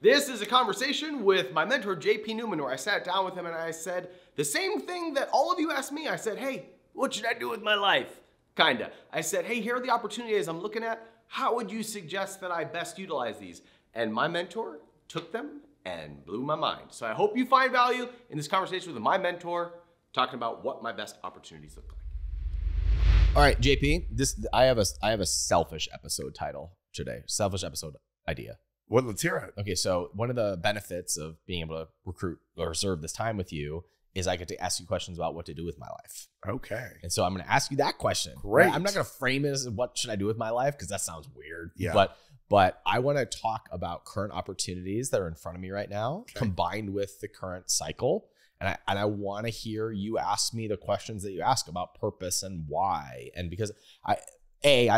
This is a conversation with my mentor, JP Newman, where I sat down with him and I said the same thing that all of you asked me. I said, hey, what should I do with my life? Kinda. I said, hey, here are the opportunities I'm looking at. How would you suggest that I best utilize these? And my mentor took them and blew my mind. So I hope you find value in this conversation with my mentor, talking about what my best opportunities look like. All right, JP, I have a selfish episode title today. Selfish episode idea. Well, let's hear it. Okay, so one of the benefits of being able to recruit or serve this time with you is I get to ask you questions about what to do with my life. Okay. And so I'm going to ask you that question. Great. I'm not going to frame it as what should I do with my life because that sounds weird. Yeah. But I want to talk about current opportunities that are in front of me right now, okay, combined with the current cycle. And I want to hear you ask me the questions that you ask about purpose and why. And because I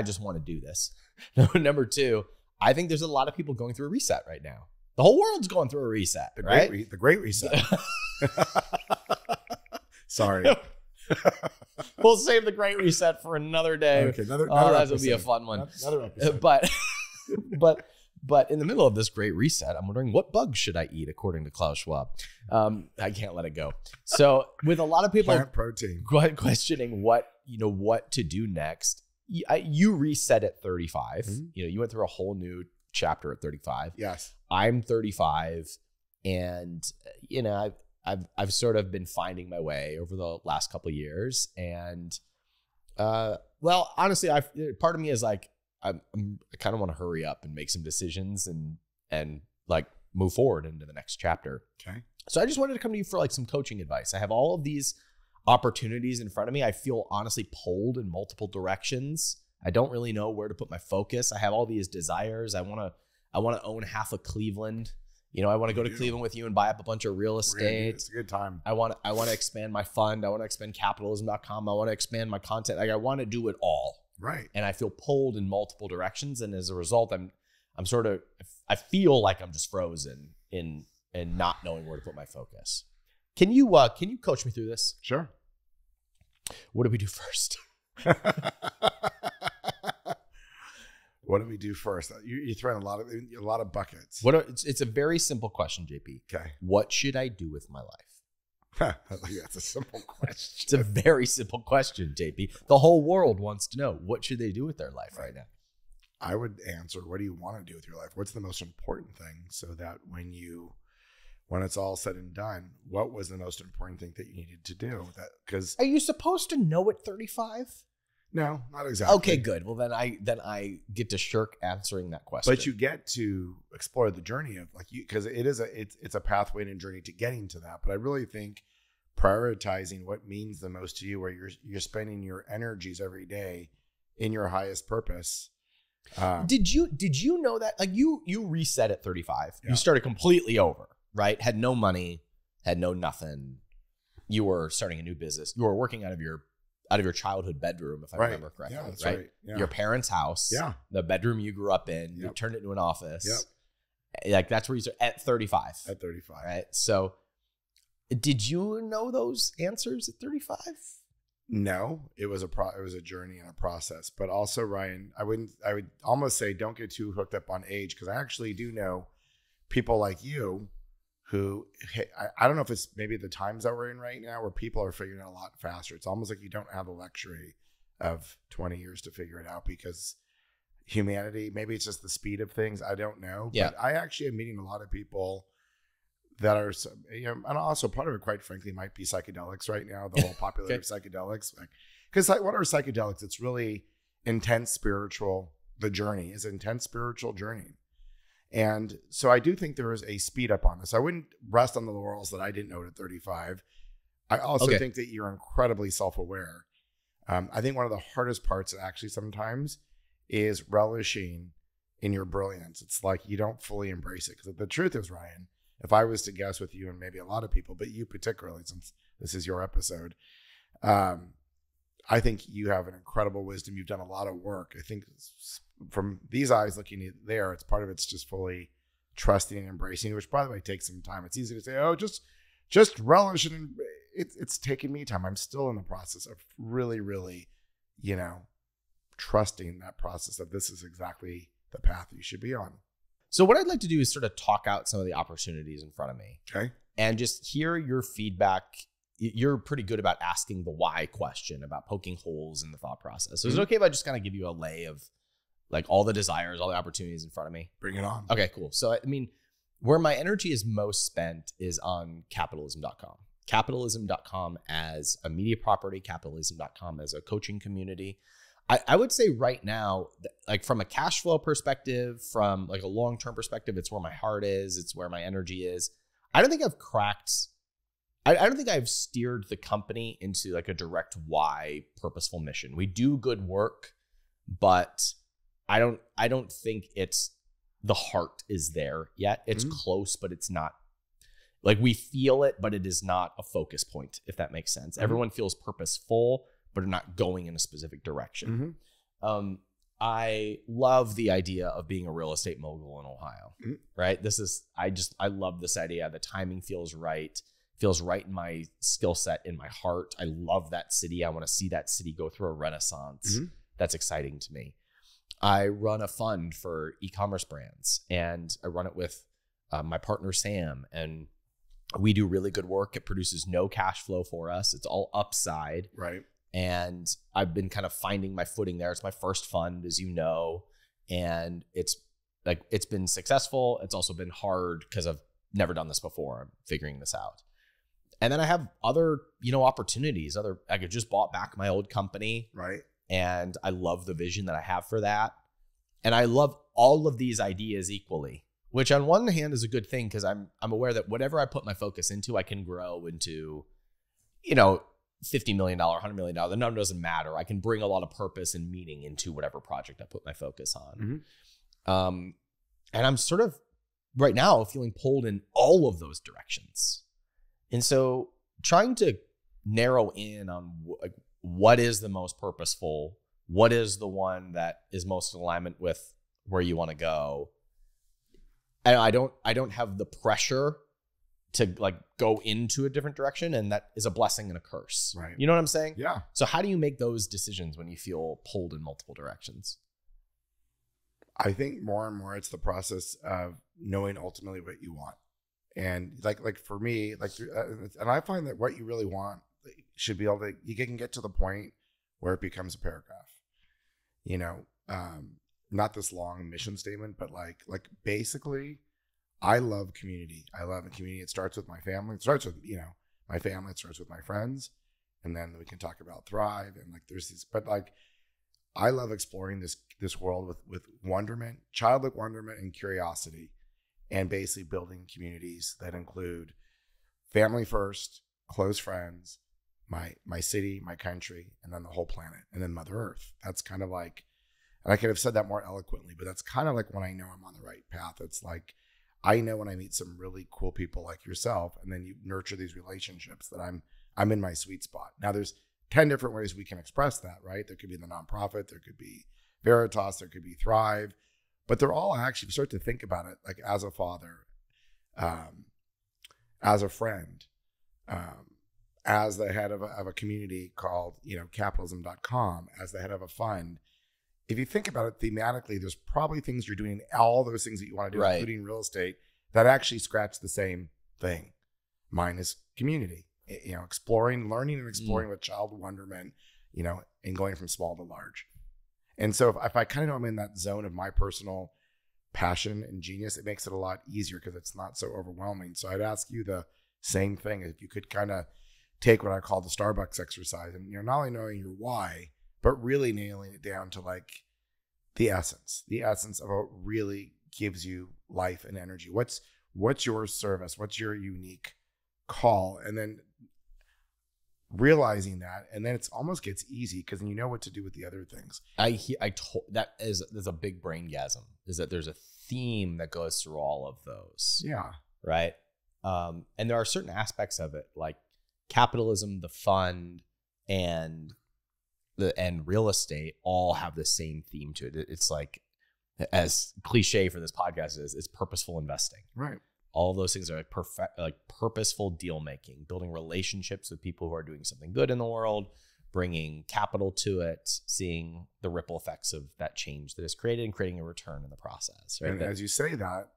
just want to do this. Number two, I think there's a lot of people going through a reset right now. The whole world's going through a reset, right? The Great Reset. Sorry. We'll save the Great Reset for another day. Okay, another that would be a fun one. Another but in the middle of this Great Reset, I'm wondering what bugs should I eat according to Klaus Schwab? I can't let it go. So with a lot of people questioning what to do next, you reset at 35. Mm-hmm. You went through a whole new chapter at 35. Yes. I'm 35, and I've sort of been finding my way over the last couple of years, and well, honestly, part of me is like I kind of want to hurry up and make some decisions and like move forward into the next chapter. Okay. So I just wanted to come to you for like some coaching advice. I have all of these opportunities in front of me. I feel honestly pulled in multiple directions. I don't really know where to put my focus. I have all these desires. I want to own half of Cleveland. I want to go to Cleveland with you and buy up a bunch of real estate. It's a good time. I want to expand my fund. I want to expand Capitalism.com. I want to expand my content. Like I want to do it all. Right. And I feel pulled in multiple directions, and as a result, I'm sort of, I feel like I'm just frozen in not knowing where to put my focus. Can you coach me through this? Sure. What do we do first? What do we do first? You're throwing a lot of buckets. It's a very simple question, JP. Okay. What should I do with my life? That's a simple question. It's a very simple question, JP. The whole world wants to know what should they do with their life right now. I would answer, what do you want to do with your life? What's the most important thing, so that when it's all said and done, what was the most important thing that you needed to do? Are you supposed to know at 35? No, not exactly. Okay, good. Well, then I get to shirk answering that question. But you get to explore the journey of because it's a pathway and a journey to getting to that. But I really think prioritizing what means the most to you, where you're spending your energies every day in your highest purpose. Did you know that you reset at 35? Yeah. You started completely over, right? Had no money, had no nothing. You were starting a new business. You were working out of your childhood bedroom, if I remember correctly, yeah, that's right? Yeah. Your parents' house, yeah, the bedroom you grew up in, yep, you turned it into an office. Yep. Like that's where you start at 35. At 35. Right? So did you know those answers at 35? No, it was a journey and a process. But also, Ryan, I would almost say don't get too hooked up on age, because I actually do know people like you who, I don't know if it's maybe the times that we're in right now where people are figuring it out a lot faster. It's almost like you don't have the luxury of 20 years to figure it out, because humanity, maybe it's just the speed of things. I don't know. Yeah. But I actually am meeting a lot of people that are, and also part of it, quite frankly, might be psychedelics right now, the whole popularity of psychedelics. Because what are psychedelics? It's really intense spiritual, the journey is intense spiritual journey. And so I do think there is a speed up on this. I wouldn't rest on the laurels that I didn't know it at 35. I also think that you're incredibly self-aware. I think one of the hardest parts actually sometimes is relishing in your brilliance. It's like you don't fully embrace it. Because the truth is, Ryan, if I was to guess with you and maybe a lot of people, but you particularly, since this is your episode, I think you have an incredible wisdom. You've done a lot of work. I think from these eyes looking at there, part of it's just fully trusting and embracing, which by the way takes some time. It's easy to say, oh, just relish, and it's taken me time. I'm still in the process of really, really, trusting that process, that this is exactly the path you should be on. So what I'd like to do is sort of talk out some of the opportunities in front of me. Okay. And just hear your feedback. You're pretty good about asking the why question, about poking holes in the thought process. So is it okay if I just kind of give you a lay of like all the desires, all the opportunities in front of me? Bring it on. Okay, cool. So, I mean, where my energy is most spent is on capitalism.com. Capitalism.com as a media property, capitalism.com as a coaching community. I would say right now, like from a cash flow perspective, from like a long-term perspective, it's where my heart is. It's where my energy is. I don't think I've cracked. I don't think I've steered the company into like a direct why purposeful mission. We do good work, but I don't think it's the heart is there yet. It's close, but it's not like we feel it, but it is not a focus point, if that makes sense. Everyone feels purposeful, but are not going in a specific direction. I love the idea of being a real estate mogul in Ohio, right? I love this idea. The timing feels right in my skill set, in my heart. I love that city. I want to see that city go through a renaissance. That's exciting to me. I run a fund for e-commerce brands, and I run it with my partner, Sam, and we do really good work. It produces no cash flow for us. It's all upside. Right. And I've been kind of finding my footing there. It's my first fund, as you know, and it's been successful. It's also been hard because I've never done this before. I'm figuring this out. And then I have other, opportunities, I could just bought back my old company. Right. And I love the vision that I have for that. And I love all of these ideas equally, which on one hand is a good thing because I'm aware that whatever I put my focus into, I can grow into, $50 million, $100 million. The number doesn't matter. I can bring a lot of purpose and meaning into whatever project I put my focus on. And I'm sort of right now feeling pulled in all of those directions. And so trying to narrow in on what is the most purposeful, what is the one that is most in alignment with where you want to go. And I don't have the pressure to like go into a different direction, and that is a blessing and a curse. Right. You know what I'm saying? Yeah. So how do you make those decisions when you feel pulled in multiple directions? I think more and more it's the process of knowing ultimately what you want. And like for me, and I find that what you really want should be able to, you can get to the point where it becomes a paragraph, not this long mission statement, but like basically I love community. I love a community. It starts with my family. It starts with, my family. It starts with my friends. And then we can talk about Thrive. And I love exploring this world with wonderment, childlike wonderment and curiosity, and basically building communities that include family first, close friends, my city, my country, and then the whole planet, and then Mother Earth. That's kind of like, and I could have said that more eloquently, but that's kind of like when I know I'm on the right path. It's like, I know when I meet some really cool people like yourself, and then you nurture these relationships that I'm in my sweet spot. Now there's 10 different ways we can express that, right? There could be the nonprofit, there could be Veritas, there could be Thrive, but they're all actually, if you start to think about it, like as a father, as a friend, as the head of a community called, capitalism.com, as the head of a fund. If you think about it thematically, there's probably things you're doing in all those things that you want to do, right, including real estate, that actually scratch the same thing. Mine is community, exploring, learning and exploring with child wonderment, and going from small to large. And so if I kind of know I'm in that zone of my personal passion and genius, it makes it a lot easier because it's not so overwhelming. So I'd ask you the same thing. If you could kind of take what I call the Starbucks exercise and, not only knowing your why, but really nailing it down to like the essence of what really gives you life and energy. What's your service? What's your unique call? And then realizing that, and then it's almost gets easy because then you know what to do with the other things. There's a big braingasm is that there's a theme that goes through all of those. Yeah. Right. And there are certain aspects of it like capitalism, the fund, and real estate all have the same theme to it. It's like, as cliche for this podcast is, it's purposeful investing. Right. All those things are like purposeful deal making, building relationships with people who are doing something good in the world, bringing capital to it, seeing the ripple effects of that change that is created and creating a return in the process. Right? And as you say that,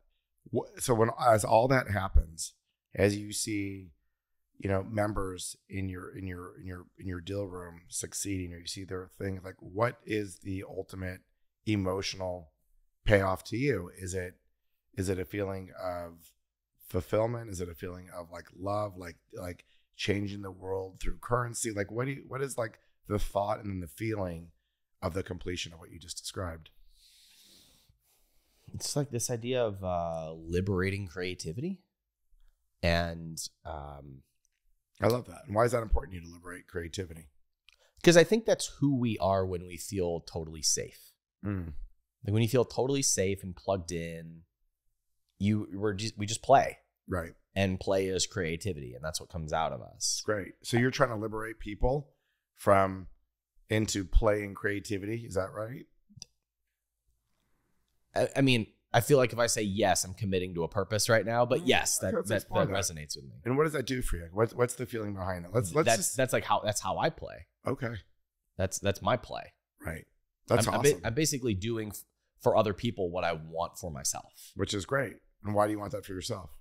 so when, as all that happens, as you see, you know, members in your deal room succeeding, or you see their thing, like, what is the ultimate emotional payoff to you? Is it a feeling of fulfillment? Is it a feeling of like love, like changing the world through currency? Like, what is like the thought and then the feeling of the completion of what you just described? It's like this idea of liberating creativity. And I love that. And why is that important to you, to liberate creativity? Because I think that's who we are when we feel totally safe. Mm. Like when you feel totally safe and plugged in, we just play. Right. And play is creativity, and that's what comes out of us. Great. So you're trying to liberate people from into play and creativity. Is that right? I mean, I feel like if I say yes, I'm committing to a purpose right now. But yes, that resonates with me. And what does that do for you? What's the feeling behind that? That's how I play. Okay. That's my play. Right. That's awesome. I'm basically doing for other people what I want for myself, which is great. And why do you want that for yourself?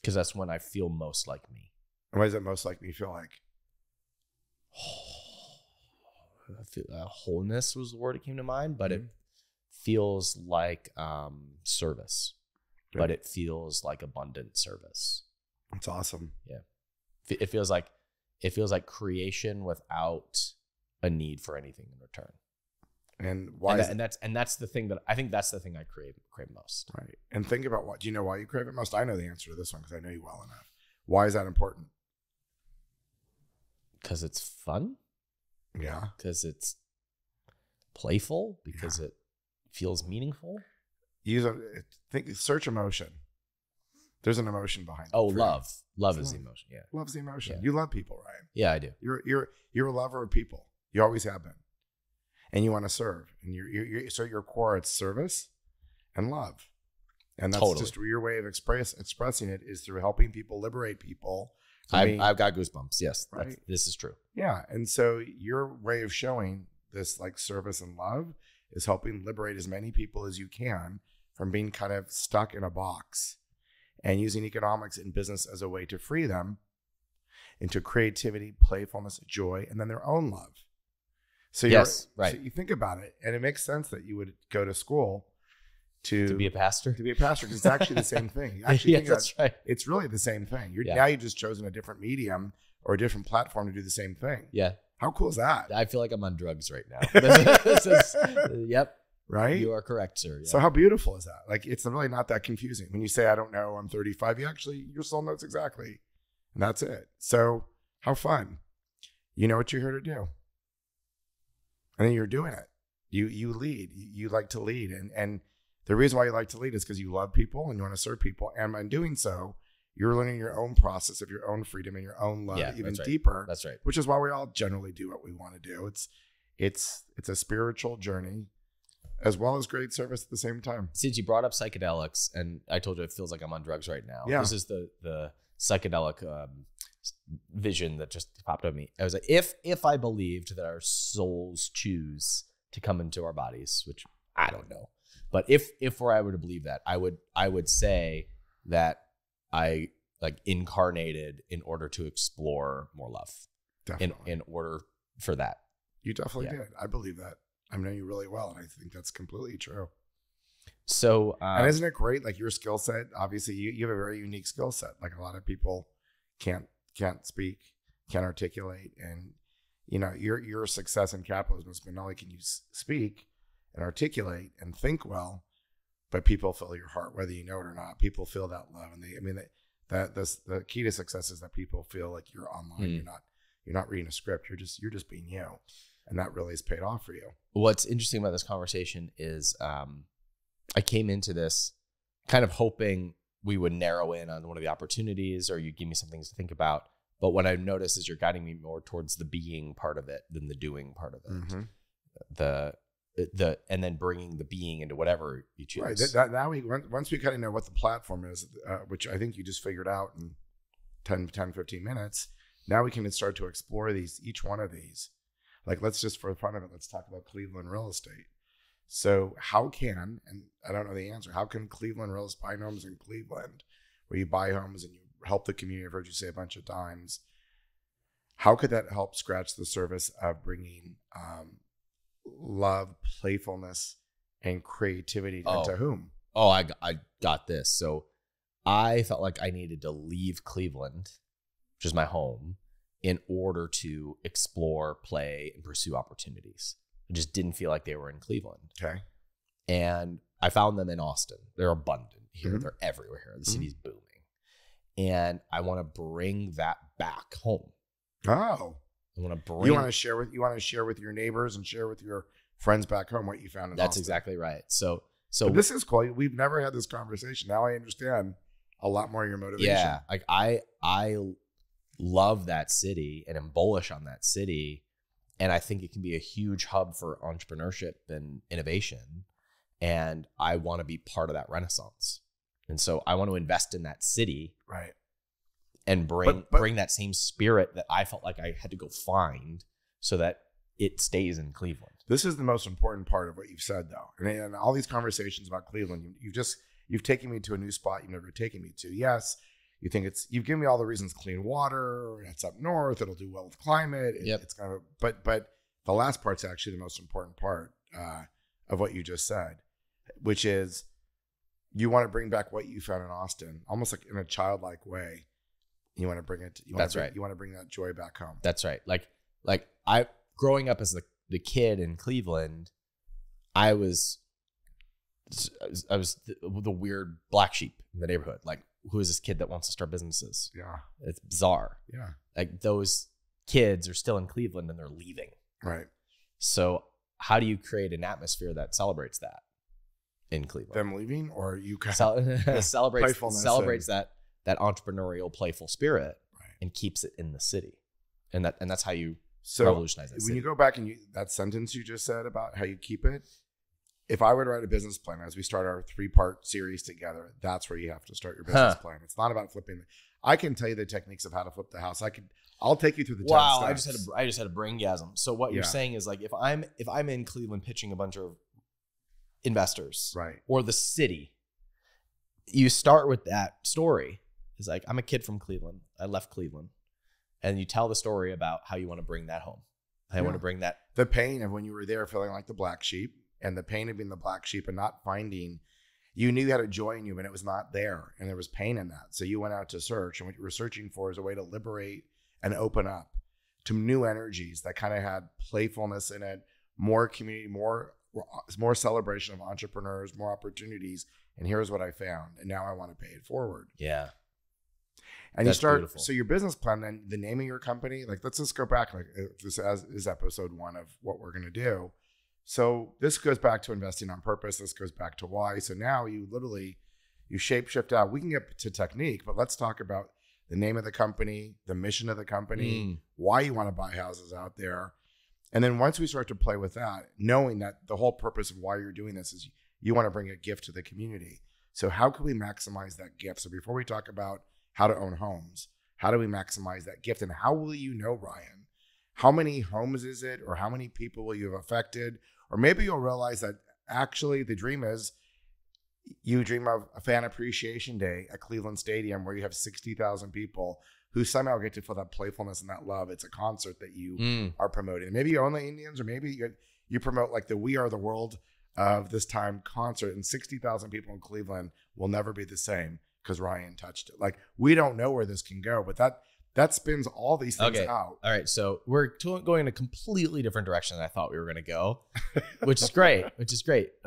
Because that's when I feel most like me. And what does that most like me feel like? I feel, wholeness was the word that came to mind, but it feels like service, yeah. But it feels like abundant service. That's awesome. Yeah. It feels like creation without a need for anything in return. And why? And that's the thing that I think that's the thing I crave most. Right. And think about what, do you know why you crave it most? I know the answer to this one because I know you well enough. Why is that important? Because it's fun. Yeah. Because it's playful. Because it feels meaningful. Search emotion. There's an emotion behind it. Oh, love. Love is the emotion. Yeah. Love's the emotion. Yeah. You love people, Ryan. Yeah, I do. You're a lover of people. You always have been. And you want to serve, and so your core, it's service and love, and that's totally. Just your way of expressing it is through helping people, liberate people. I've got goosebumps. Yes, right? This is true. Yeah, and so your way of showing this like service and love is helping liberate as many people as you can from being kind of stuck in a box, and using economics and business as a way to free them into creativity, playfulness, joy, and then their own love. So, yes, right. So you think about it, and it makes sense that you would go to school to be a pastor. To be a pastor, because it's actually the same thing. Right. It's really the same thing. Now you've just chosen a different medium or a different platform to do the same thing. Yeah. How cool is that? I feel like I'm on drugs right now. Yep. Right? You are correct, sir. Yeah. So how beautiful is that? Like, it's really not that confusing. When you say, I don't know, I'm 35, your soul knows exactly. And that's it. So how fun. You know what you're here to do. And then you're doing it. You lead. You like to lead. And the reason why you like to lead is because you love people and you want to serve people. And by doing so, you're learning your own process of your own freedom and your own love, even deeper. That's right. Which is why we all generally do what we want to do. It's a spiritual journey as well as great service at the same time. Since you brought up psychedelics, and I told you it feels like I'm on drugs right now. Yeah. This is the psychedelic vision that just popped up me. I was like, if I believed that our souls choose to come into our bodies, which I don't know, but if I were to believe that, I would say that I like incarnated in order to explore more love. Definitely. In order for that. You definitely did. I believe that. I know you really well, and I think that's completely true. So and isn't it great? Like your skill set, obviously you have a very unique skill set. Like a lot of people can't speak, can't articulate, and you know your success in capitalism has been not only can you speak and articulate and think well, but people feel your heart, whether you know it or not. People feel that love, and the key to success is that people feel like you're online. Mm. You're not reading a script. You're just being you, and that really has paid off for you. What's interesting about this conversation is I came into this kind of hoping we would narrow in on one of the opportunities, or you give me some things to think about. But what I've noticed is you're guiding me more towards the being part of it than the doing part of it. Mm-hmm. And then bringing the being into whatever you choose. Right. Now once we kind of know what the platform is, which I think you just figured out in 10, 15 minutes, now we can start to explore each one of these. Like, let's just, for the fun of it, let's talk about Cleveland real estate. So how can, and I don't know the answer, how can Cleveland real estate, buying homes in Cleveland, where you buy homes and you help the community, I've heard you say a bunch of times, how could that help scratch the surface of bringing love, playfulness, and creativity into whom? Oh, I got this. So I felt like I needed to leave Cleveland, which is my home, in order to explore, play, and pursue opportunities. I just didn't feel like they were in Cleveland. Okay. And I found them in Austin. They're abundant here. Mm-hmm. They're everywhere here. The mm-hmm. city's booming. And I want to bring that back home. Oh. I want to bring. You want to share with your neighbors and share with your friends back home what you found in Austin. That's exactly right. So this is cool. We've never had this conversation. Now I understand a lot more of your motivation. Yeah. Like I love that city and am bullish on that city. And I think it can be a huge hub for entrepreneurship and innovation. And I want to be part of that renaissance. And so I want to invest in that city. Right. And bring that same spirit that I felt like I had to go find so that it stays in Cleveland. This is the most important part of what you've said, though. And all these conversations about Cleveland, you've taken me to a new spot you've never taken me to. Yes. You think you've given me all the reasons, clean water, it's up north, it'll do well with climate. It's kind of, but the last part's actually the most important part of what you just said, which is you want to bring back what you found in Austin, almost like in a childlike way. You want to bring it. You want to bring that joy back home. That's right. Like I, growing up as the kid in Cleveland, I was the weird black sheep in the neighborhood. Like, who is this kid that wants to start businesses? Yeah. It's bizarre. Yeah. Like, those kids are still in Cleveland and they're leaving. Right. So how do you create an atmosphere that celebrates that in Cleveland? Them leaving, or you kind of celebrates that entrepreneurial, playful spirit, right, and keeps it in the city. And that's how you revolutionize that city. When you go back and that sentence you just said about how you keep it, if I were to write a business plan as we start our 3-part series together, that's where you have to start your business plan. It's not about flipping. I can tell you the techniques of how to flip the house. I'll take you through the 10 steps. Wow, I just had a braingasm. So what you're saying is, like, if I'm in Cleveland pitching a bunch of investors, right, or the city, you start with that story. It's like, I'm a kid from Cleveland. I left Cleveland, and you tell the story about how you want to bring that home. I want to bring that, the pain of when you were there, feeling like the black sheep. And the pain of being the black sheep and not finding, you knew you had a joy in you, and it was not there. And there was pain in that. So you went out to search. And what you were searching for is a way to liberate and open up to new energies that kind of had playfulness in it, more community, more celebration of entrepreneurs, more opportunities. And here's what I found. And now I want to pay it forward. Yeah. And that's, you start, beautiful. So your business plan, then the name of your company, like, let's just go back. Like, this is episode 1 of what we're going to do. So this goes back to investing on purpose. This goes back to why. So now you shape shift out. We can get to technique, but let's talk about the name of the company, the mission of the company, why you want to buy houses out there. And then once we start to play with that, knowing that the whole purpose of why you're doing this is you want to bring a gift to the community. So how can we maximize that gift? So before we talk about how to own homes, how do we maximize that gift? And how will you know, Ryan, how many homes is it, or how many people will you have affected? Or maybe you'll realize that actually the dream is, you dream of a fan appreciation day at Cleveland Stadium where you have 60,000 people who somehow get to feel that playfulness and that love. It's a concert that you are promoting. Maybe you own the Indians, or maybe you promote like the We Are the World of this time concert, and 60,000 people in Cleveland will never be the same because Ryan touched it. Like, we don't know where this can go, but that spins all these things out. All right. So we're going in a completely different direction than I thought we were going to go, which is great.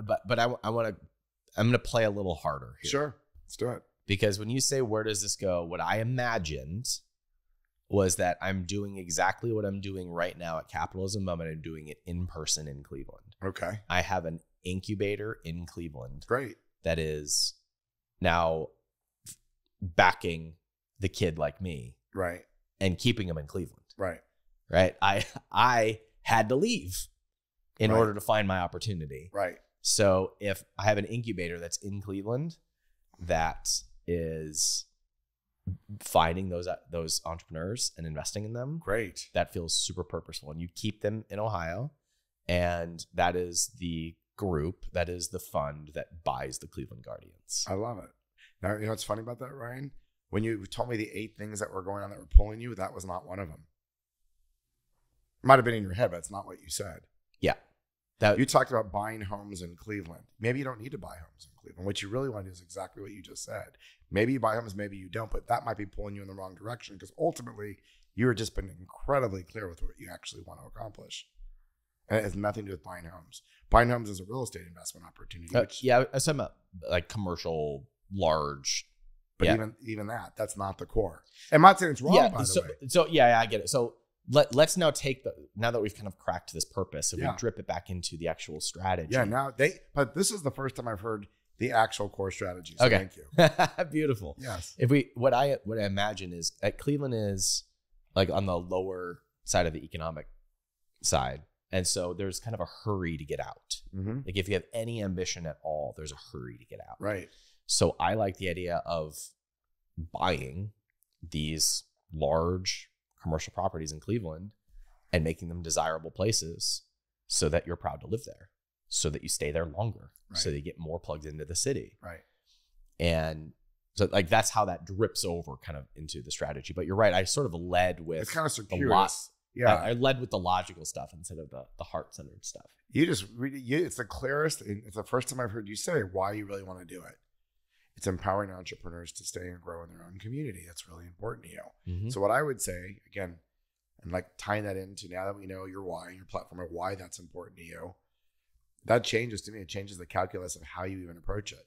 But I'm going to play a little harder here. Sure. Let's do it. Because when you say, where does this go? What I imagined was that I'm doing exactly what I'm doing right now at Capitalism, but I'm doing it in person in Cleveland. Okay. I have an incubator in Cleveland. Great. That is now backing the kid like me. Right. And keeping them in Cleveland. Right. Right. I had to leave in order to find my opportunity. Right. So if I have an incubator that's in Cleveland that is finding those entrepreneurs and investing in them. Great. That feels super purposeful. And you keep them in Ohio. And that is the group, that is the fund that buys the Cleveland Guardians. I love it. Now, you know what's funny about that, Ryan? When you told me the 8 things that were going on that were pulling you, that was not one of them. It might have been in your head, but it's not what you said. Yeah. You talked about buying homes in Cleveland. Maybe you don't need to buy homes in Cleveland. What you really want to do is exactly what you just said. Maybe you buy homes, maybe you don't, but that might be pulling you in the wrong direction because ultimately you have just been incredibly clear with what you actually want to accomplish. And it has nothing to do with buying homes. Buying homes is a real estate investment opportunity. Yeah, I was talking about like commercial, large. But yeah. even that's not the core. I'm not saying it's wrong, by the way. So yeah, I get it. So let's now take the, now that we've kind of cracked this purpose, and we drip it back into the actual strategy. Yeah, but this is the first time I've heard the actual core strategy. So okay. Thank you. Beautiful. Yes. If we, what I imagine is that Cleveland is like on the lower side of the economic side. And so there's kind of a hurry to get out. Mm-hmm. Like if you have any ambition at all, there's a hurry to get out. Right. So I like the idea of buying these large commercial properties in Cleveland and making them desirable places so that you're proud to live there, so that you stay there longer, right. So that you get more plugged into the city. Right. And so like that's how that drips over kind of into the strategy. But you're right. I sort of led with it's kind of circuitous. Yeah, I led with the logical stuff instead of the heart-centered stuff. You just it's the clearest. It's the first time I've heard you say why you really want to do it. It's empowering entrepreneurs to stay and grow in their own community. That's really important to you. Mm-hmm. So what I would say, again, and like tying that into now that we know your why, your platform, of why that's important to you, that changes to me. It changes the calculus of how you even approach it.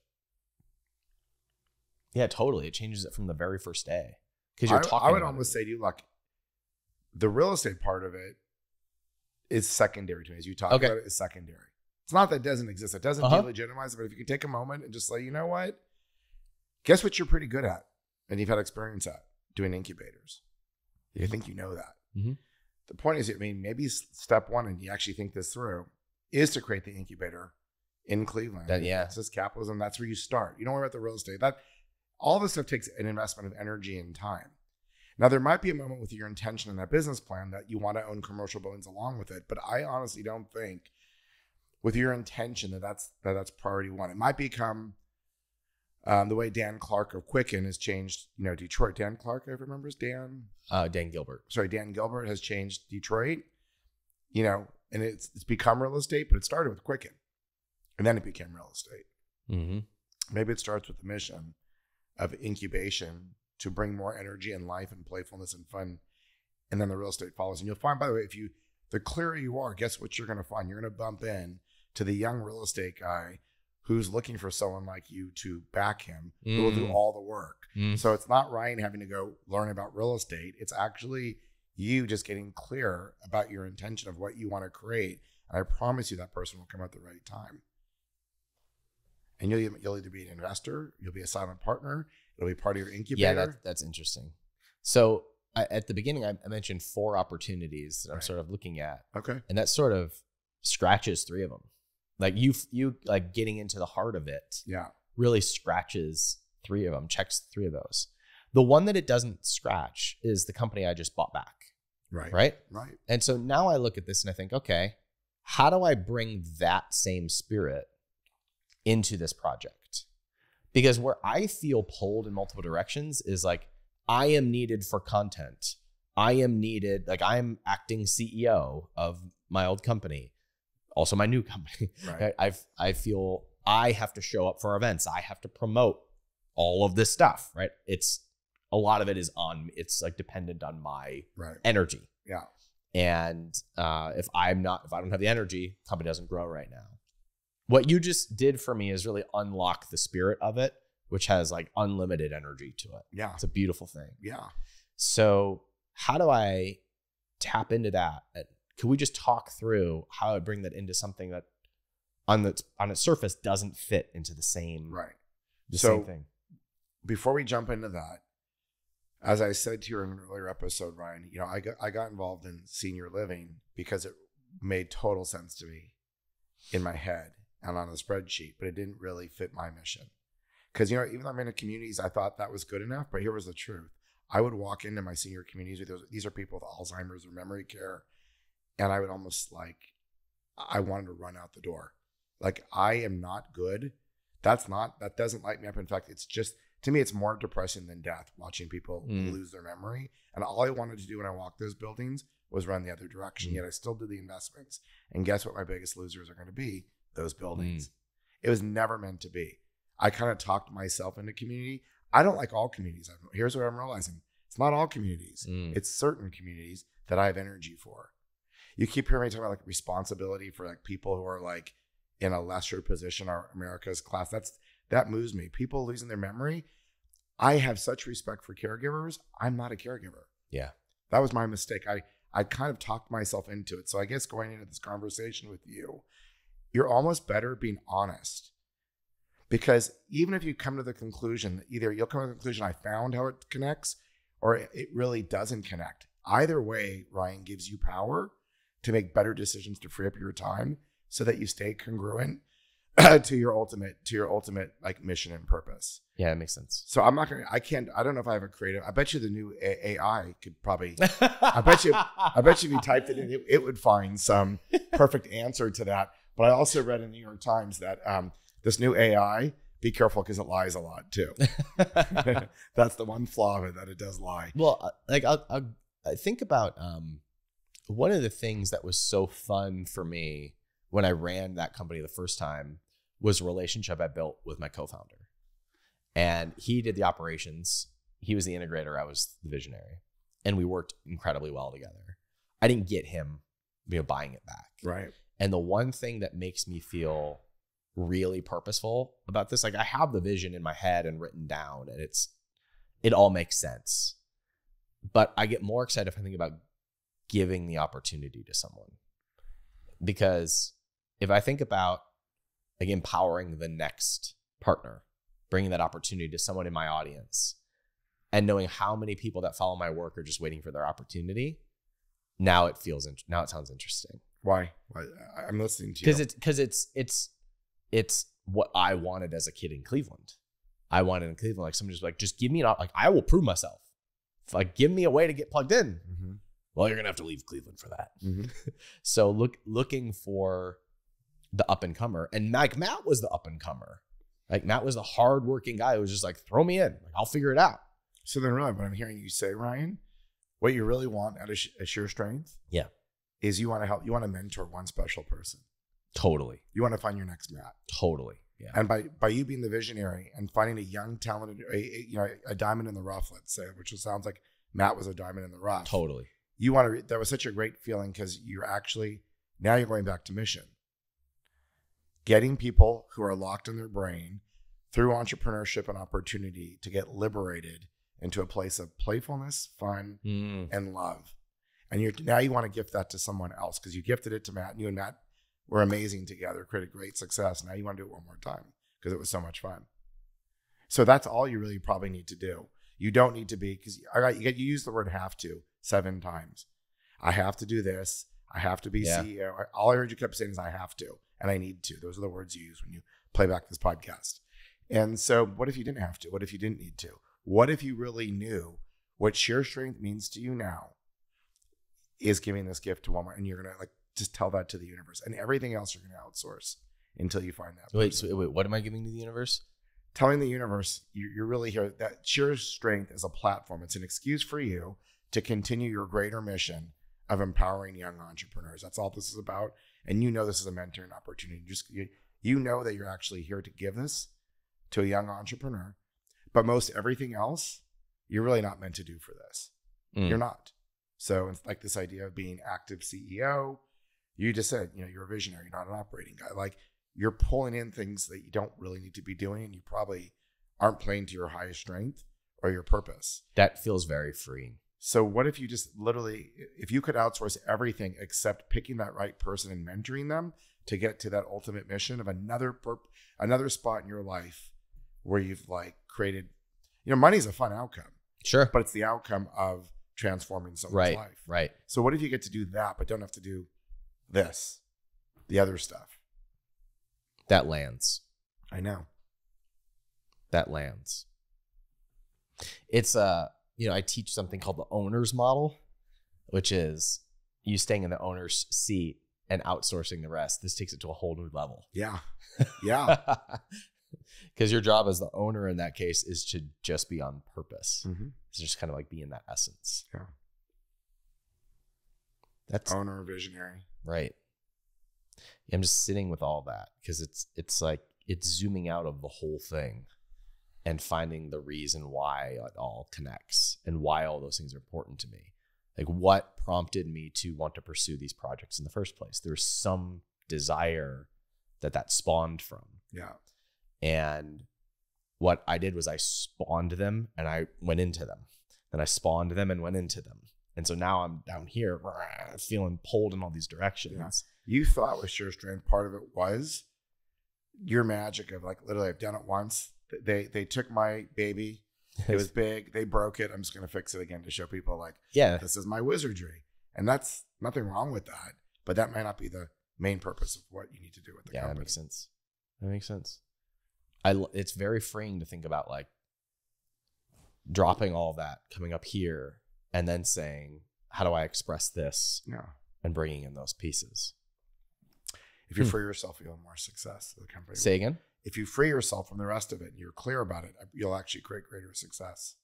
Yeah, totally. It changes it from the very first day. Because you're talking I would almost say to you, look, the real estate part of it is secondary to me. As you talk about it, it's secondary. It's not that it doesn't exist. It doesn't delegitimize it, but if you can take a moment and just say, you know what? Guess what you're pretty good at and you've had experience at? Doing incubators. You think you know that. Mm-hmm. The point is, I mean, maybe step one, and you actually think this through, is to create the incubator in Cleveland. This is capitalism. That's where you start. You don't worry about the real estate. All this stuff takes an investment of energy and time. Now, there might be a moment with your intention in that business plan that you want to own commercial buildings along with it, but I honestly don't think with your intention that's priority one. It might become the way Dan Clark of Quicken has changed, you know, Detroit. Dan Clark, I remember, is Dan? Dan Gilbert. Sorry, Dan Gilbert has changed Detroit, you know, and it's become real estate, but it started with Quicken, and then it became real estate. Mm-hmm. Maybe it starts with the mission of incubation to bring more energy and life and playfulness and fun, and then the real estate follows. And you'll find, by the way, the clearer you are, guess what you're going to find? You're going to bump in to the young real estate guy who's looking for someone like you to back him, who will do all the work. So it's not Ryan having to go learn about real estate. It's actually you just getting clear about your intention of what you want to create. And I promise you that person will come at the right time. And you'll either be an investor, you'll be a silent partner, it'll be part of your incubator. Yeah, that's interesting. So at the beginning, I mentioned 4 opportunities that I'm sort of looking at. Okay. And that sort of scratches 3 of them. Like you like getting into the heart of it. Yeah. Really scratches 3 of them, checks 3 of those. The one that it doesn't scratch is the company I just bought back. Right. Right. Right. And so now I look at this and I think, okay, how do I bring that same spirit into this project? Because where I feel pulled in multiple directions is like, I am needed for content. I am needed, like I'm acting CEO of my old company, also my new company. Right. I feel I have to show up for events. I have to promote all of this stuff, right? A lot of it is it's like dependent on my energy. Yeah. And if I don't have the energy, company doesn't grow right now. What you just did for me is really unlock the spirit of it, which has like unlimited energy to it. Yeah. It's a beautiful thing. Yeah. So how do I tap into that? Can we just talk through how I bring that into something that on its surface doesn't fit into the same, same thing? Before we jump into that, as I said to you in an earlier episode, Ryan, you know, I got involved in senior living because it made total sense to me in my head and on a spreadsheet, but it didn't really fit my mission. Because, you know, even though I'm in communities, I thought that was good enough, but here was the truth. I would walk into my senior communities with those. These are people with Alzheimer's or memory care. And I would almost I wanted to run out the door. I am not good. That doesn't light me up. In fact, it's just, to me, it's more depressing than death, watching people lose their memory. And all I wanted to do when I walked those buildings was run the other direction. Yet I still did the investments. And guess what my biggest losers are going to be? Those buildings. It was never meant to be. I kind of talked myself into community. I don't like all communities. Here's what I'm realizing. It's not all communities. It's certain communities that I have energy for. You keep hearing me talk about responsibility for people who are in a lesser position or America's class. That moves me. People losing their memory. I have such respect for caregivers. I'm not a caregiver. Yeah. That was my mistake. I kind of talked myself into it. So I guess going into this conversation with you, you're almost better being honest. Because even if you come to the conclusion, either you'll come to the conclusion, I found how it connects, or it really doesn't connect. Either way, Ryan, gives you power to make better decisions, to free up your time so that you stay congruent to your ultimate mission and purpose. Yeah, it makes sense. So I'm not going to, I don't know if I have a creative, I bet you the new AI could probably, I bet you if you typed it in, it would find some perfect answer to that. But I also read in the New York Times that this new AI, be careful because it lies a lot too. That's the one flaw of it, that it does lie. Well, I think about one of the things that was so fun for me when I ran that company the first time was a relationship I built with my co-founder. And he did the operations. He was the integrator. I was the visionary. And we worked incredibly well together. I didn't get him buying it back. Right. And the one thing that makes me feel really purposeful about this, I have the vision in my head and written down, and it all makes sense. But I get more excited if I think about giving the opportunity to someone, because if I think about empowering the next partner, bringing that opportunity to someone in my audience, and knowing how many people that follow my work are just waiting for their opportunity, now it sounds interesting. Why? I'm listening to you. Because it's what I wanted as a kid in Cleveland. I wanted in Cleveland, somebody was just give me an, I will prove myself. Give me a way to get plugged in. Mm-hmm. Well, you're going to have to leave Cleveland for that. Mm-hmm. So looking for the up and comer, and Matt was the up and comer. Matt was the hardworking guy who was just throw me in, I'll figure it out. So then really what I'm hearing you say, Ryan, what you really want out of sheer strength. Yeah. Is you want to help, you want to mentor one special person. Totally. You want to find your next Matt. Totally. Yeah. And by you being the visionary and finding a young, talented, a diamond in the rough, let's say, which sounds like Matt was a diamond in the rough. Totally. You want to, that was such a great feeling, because you're actually, now you're going back to mission. Getting people who are locked in their brain through entrepreneurship and opportunity to get liberated into a place of playfulness, fun, and love. And now you want to gift that to someone else, because you gifted it to Matt, and you and Matt were amazing together, created great success. Now you want to do it one more time because it was so much fun. So that's all you really probably need to do. You don't need to be, because you use the word have to 7 times. I have to do this. I have to be CEO. All I heard you kept saying is I have to and I need to. Those are the words you use when you play back this podcast. And so what if you didn't have to? What if you didn't need to? What if you really knew what sheer strength means to you now is giving this gift to one more, and you're going to just tell that to the universe, and everything else you're going to outsource until you find that. Wait, what am I giving to the universe? Telling the universe, you're really here. That sheer strength is a platform. It's an excuse for you to continue your greater mission of empowering young entrepreneurs. That's all this is about. And this is a mentoring opportunity. You know that you're actually here to give this to a young entrepreneur, but most everything else, you're really not meant to do for this. You're not. So it's this idea of being active CEO. You just said, you're a visionary, you're not an operating guy. You're pulling in things that you don't really need to be doing, and you probably aren't playing to your highest strength or your purpose. That feels very freeing. So what if you just literally, if you could outsource everything except picking that right person and mentoring them to get to that ultimate mission of another spot in your life where you've created, money's a fun outcome. Sure. But it's the outcome of transforming someone's life. Right. So what if you get to do that, but don't have to do this, the other stuff? That lands. I know. That lands. It's you know, I teach something called the owner's model, which is you staying in the owner's seat and outsourcing the rest. This takes it to a whole new level. Yeah. Yeah. Because your job as the owner in that case is to just be on purpose. Mm-hmm. It's just kind of like being that essence. Yeah. That's owner visionary. Right. I'm just sitting with all that because it's like it's zooming out of the whole thing and finding the reason why it all connects and why all those things are important to me. Like what prompted me to want to pursue these projects in the first place? There's some desire that spawned from. Yeah. And what I did was I spawned them and I went into them. Then I spawned them and went into them. And so now I'm down here feeling pulled in all these directions. Yeah. You thought with SureStrand, part of it was your magic of like, literally, I've done it once. They took my baby. It was big. They broke it. I'm just going to fix it again to show people like, yeah, this is my wizardry. And that's nothing wrong with that. But that might not be the main purpose of what you need to do with the company. Yeah, that makes sense. That makes sense. It's very freeing to think about like dropping all that, coming up here, and then saying, how do I express this? Yeah. And bringing in those pieces. If you free yourself, you'll have more success as a company. Say again? If you free yourself from the rest of it and you're clear about it, you'll actually create greater success.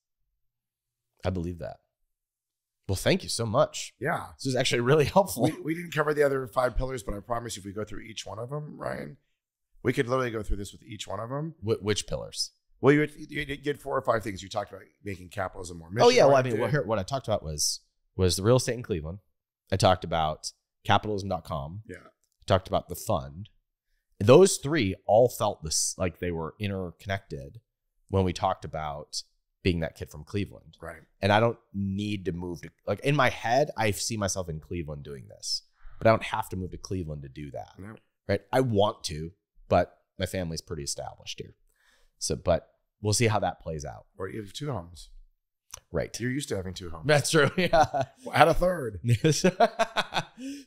I believe that. Well, thank you so much. Yeah. This is actually really helpful. We didn't cover the other 5 pillars, but I promise you if we go through each one of them, Ryan, we could literally go through this with each one of them. Which pillars? Well, you did 4 or 5 things. You talked about making capitalism more mission. Oh, yeah. Well, I mean, what I talked about was the real estate in Cleveland. I talked about Capitalism.com. Yeah. I talked about the fund. Those 3 all felt this, like they were interconnected when we talked about being that kid from Cleveland. Right. And I don't need to move to, like in my head, I see myself in Cleveland doing this, but I don't have to move to Cleveland to do that. No. Right. I want to, but my family's pretty established here. So, but we'll see how that plays out. Or you have 2 homes. Right. You're used to having 2 homes. That's true. Yeah. Well, add a 3rd.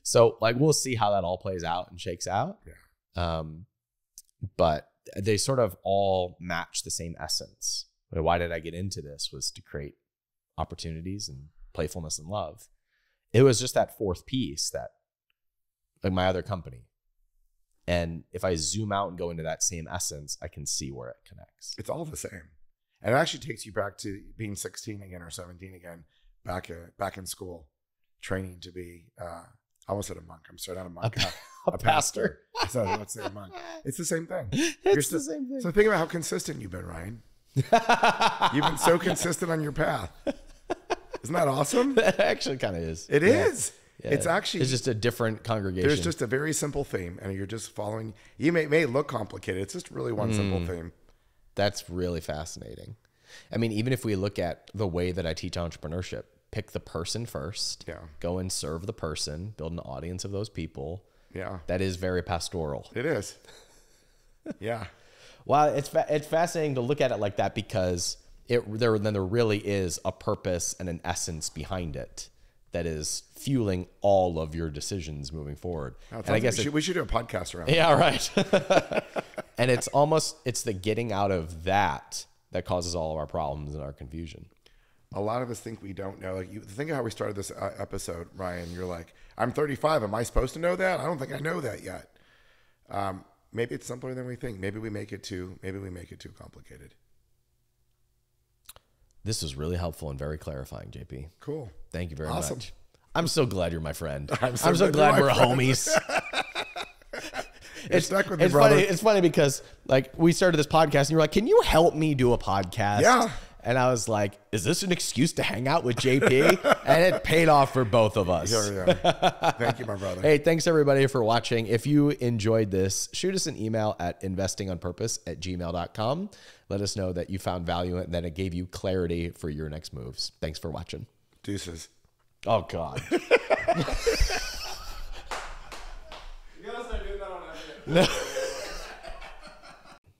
So like, we'll see how that all plays out and shakes out. Yeah. But they sort of all match the same essence. Why did I get into this was to create opportunities and playfulness and love. It was just that 4th piece that like my other company. And if I zoom out and go into that same essence, I can see where it connects. It's all the same. And it actually takes you back to being 16 again or 17 again, back in school, training to be, I almost said a monk. I'm sorry, not a monk. A pastor. So let's say a monk. It's the same thing. It's the same thing. So think about how consistent you've been, Ryan. You've been so consistent on your path. Isn't that awesome? That actually kind of is. It is. Yeah. It's actually. It's just a different congregation. There's just a very simple theme, and you're just following. You may look complicated. It's just really one simple theme. That's really fascinating. I mean, even if we look at the way that I teach entrepreneurship, pick the person first. Yeah. Go and serve the person. Build an audience of those people. Yeah. That is very pastoral. It is. Yeah. Well, it's fascinating to look at it like that because there really is a purpose and an essence behind it that is fueling all of your decisions moving forward. Oh, and I guess we should do a podcast around. Yeah, that. Right. And it's the getting out of that that causes all of our problems and our confusion. A lot of us think we don't know. Like think of how we started this episode, Ryan. You're like, I'm 35. Am I supposed to know that? I don't think I know that yet. Maybe it's simpler than we think. Maybe we make it too complicated. This was really helpful and very clarifying, JP. Cool. Thank you very much. I'm so glad you're my friend. I'm so glad we're homies. It's stuck with me, brother. It's funny because like we started this podcast and you were like, can you help me do a podcast? Yeah. And I was like, is this an excuse to hang out with JP? And it paid off for both of us. Yeah. Thank you, my brother. Hey, thanks everybody for watching. If you enjoyed this, shoot us an email at investingonpurpose@gmail.com. Let us know that you found value and that it gave you clarity for your next moves. Thanks for watching. Deuces. Oh, God. You gotta start doing that on everything. No.